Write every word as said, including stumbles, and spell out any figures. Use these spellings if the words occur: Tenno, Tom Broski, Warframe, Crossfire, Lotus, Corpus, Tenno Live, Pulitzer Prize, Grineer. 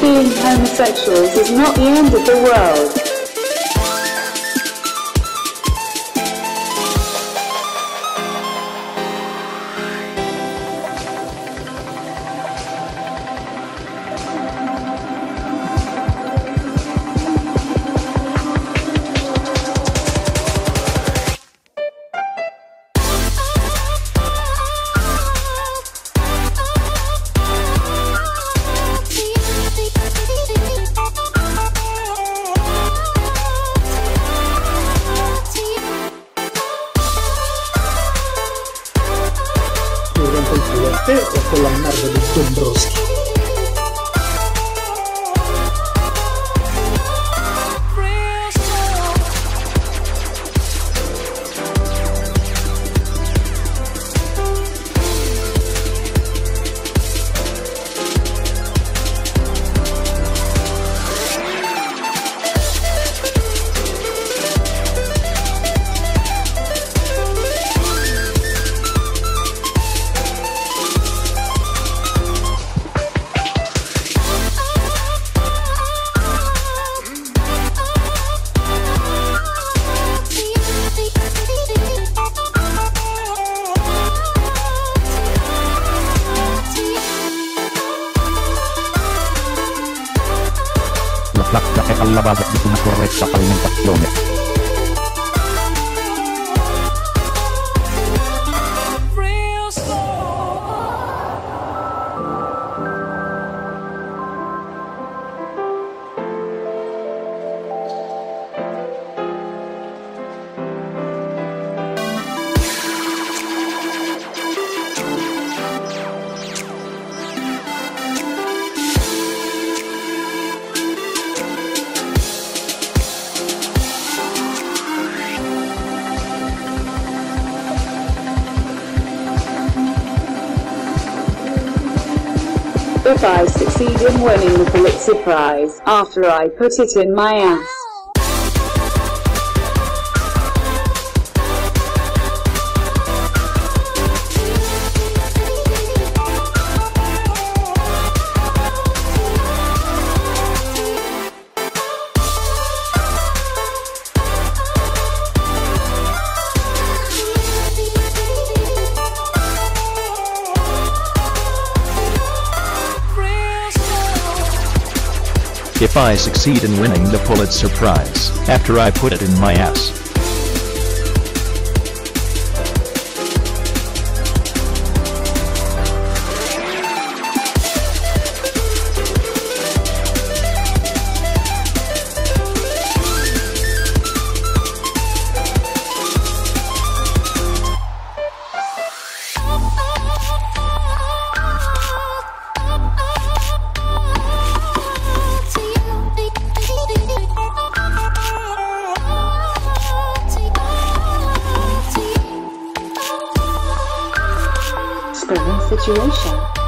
being homosexuals is not the end of the world. Bajo la amarga de Tom Broski. La placa es la base de una correcta alimentación. If I succeed in winning the Pulitzer Prize after I put it in my ass. If I succeed in winning the Pulitzer Prize, after I put it in my ass. Situation.